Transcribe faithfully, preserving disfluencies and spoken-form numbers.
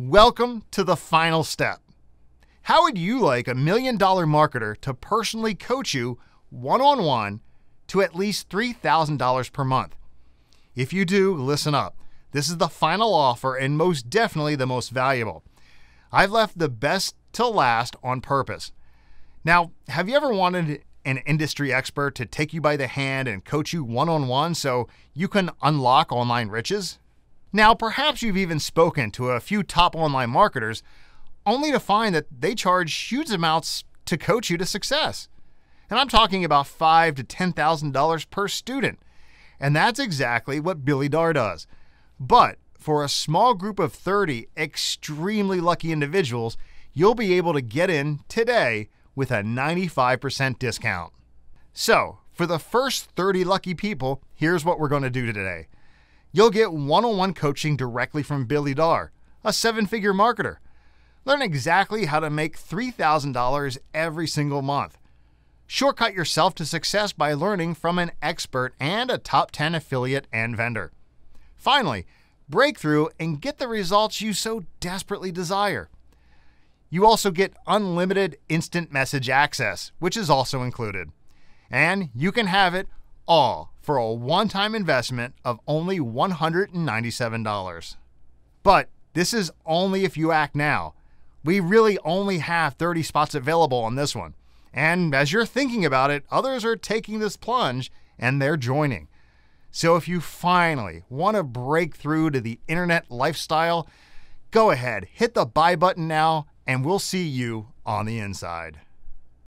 Welcome to the final step. How would you like a million dollar marketer to personally coach you one-on-one to at least three thousand dollars per month? If you do, listen up. This is the final offer and most definitely the most valuable. I've left the best till last on purpose. Now, have you ever wanted an industry expert to take you by the hand and coach you one-on-one so you can unlock online riches? Now, perhaps you've even spoken to a few top online marketers only to find that they charge huge amounts to coach you to success. And I'm talking about five thousand to ten thousand dollars per student. And that's exactly what Billy Dar does. But for a small group of thirty extremely lucky individuals, you'll be able to get in today with a ninety-five percent discount. So for the first thirty lucky people, here's what we're going to do today. You'll get one-on-one coaching directly from Billy Dar, a seven-figure marketer. Learn exactly how to make three thousand dollars every single month. Shortcut yourself to success by learning from an expert and a top ten affiliate and vendor. Finally, break through and get the results you so desperately desire. You also get unlimited instant message access, which is also included. And you can have it all for a one-time investment of only one hundred ninety-seven dollars. But this is only if you act now. We really only have thirty spots available on this one. And as you're thinking about it, others are taking this plunge and they're joining. So if you finally want to break through to the internet lifestyle, go ahead, hit the buy button now, and we'll see you on the inside.